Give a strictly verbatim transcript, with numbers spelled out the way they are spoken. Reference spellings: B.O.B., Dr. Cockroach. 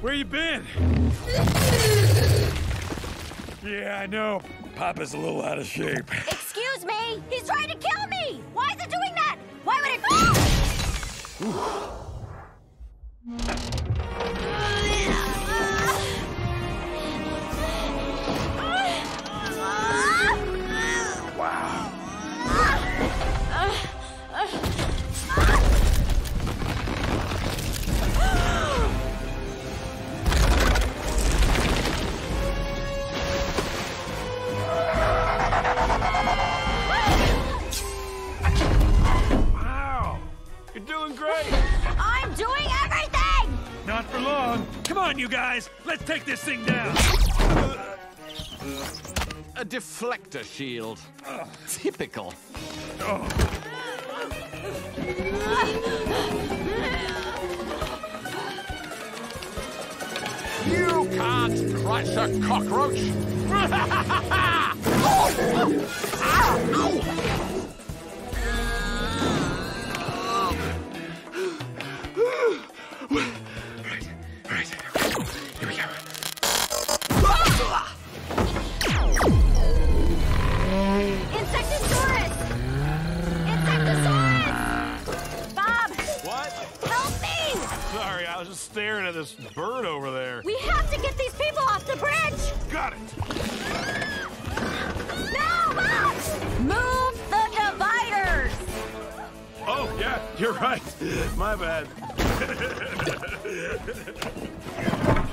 Where you been? Yeah, I know. Papa's a little out of shape. Excuse me! He's trying to kill me! Why is it doing that? Why would it fall? Wow. You guys, let's take this thing down. Uh, a deflector shield. Uh, Typical. Oh. You can't crush a cockroach. Staring at this bird over there. We have to get these people off the bridge! Got it! No! Bob! Move the dividers! Oh, yeah, you're right. My bad.